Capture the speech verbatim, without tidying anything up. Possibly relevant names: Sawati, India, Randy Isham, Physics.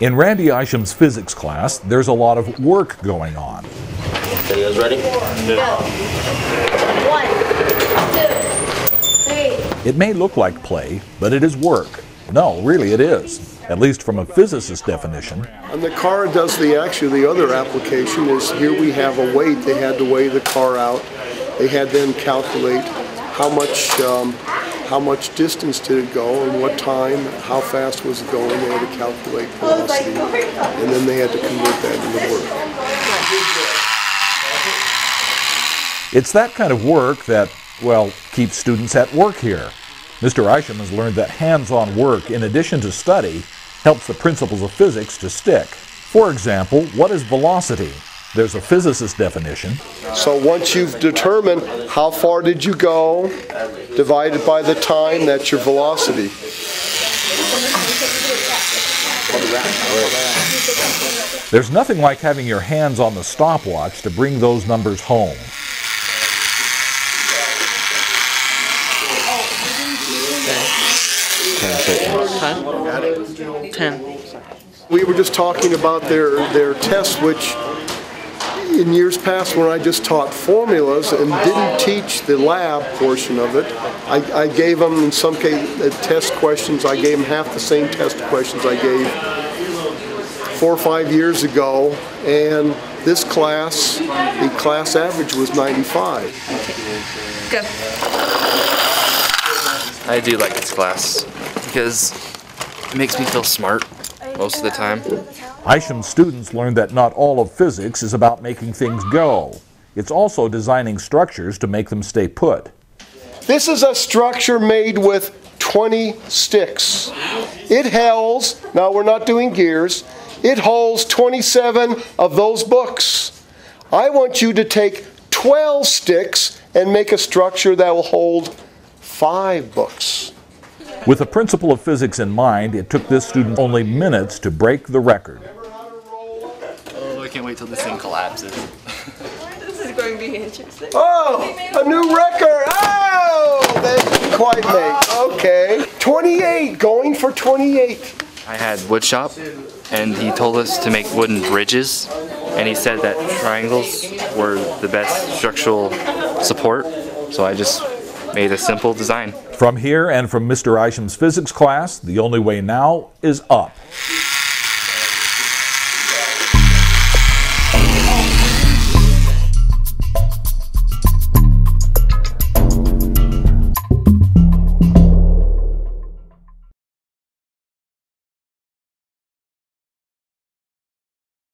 In Randy Isham's physics class, there's a lot of work going on. Are you guys ready? Four, go. One, two, three. It may look like play, but it is work. No, really it is, at least from a physicist's definition. And the car does the action. The other application is here we have a weight. They had to weigh the car out. They had them calculate how much um, how much distance did it go and what time, how fast was it going. They had to calculate velocity, and then they had to convert that into work. It's that kind of work that, well, keeps students at work here. Mister Isham has learned that hands-on work, in addition to study, helps the principles of physics to stick. For example, what is velocity? There's a physicist definition. So once you've determined how far did you go, divided by the time, that's your velocity. There's nothing like having your hands on the stopwatch to bring those numbers home. ten. We were just talking about their, their tests, which in years past when I just taught formulas and didn't teach the lab portion of it, I, I gave them, in some cases, test questions. I gave them half the same test questions I gave four or five years ago, and this class, the class average was ninety-five. Okay. Good. I do like this class because it makes me feel smart most of the time. Isham's students learned that not all of physics is about making things go. It's also designing structures to make them stay put. This is a structure made with twenty sticks. It holds, now we're not doing gears, it holds twenty-seven of those books. I want you to take twelve sticks and make a structure that will hold five books. With the principle of physics in mind, it took this student only minutes to break the record. Oh, I can't wait till this thing collapses. This is going to be interesting. Oh, a new record! Oh, they didn't quite make. Okay. twenty-eight, going for twenty-eight. I had wood shop, and he told us to make wooden bridges, and he said that triangles were the best structural support, so I just made a simple design. From here and from Mister Isham's physics class, the only way now is up.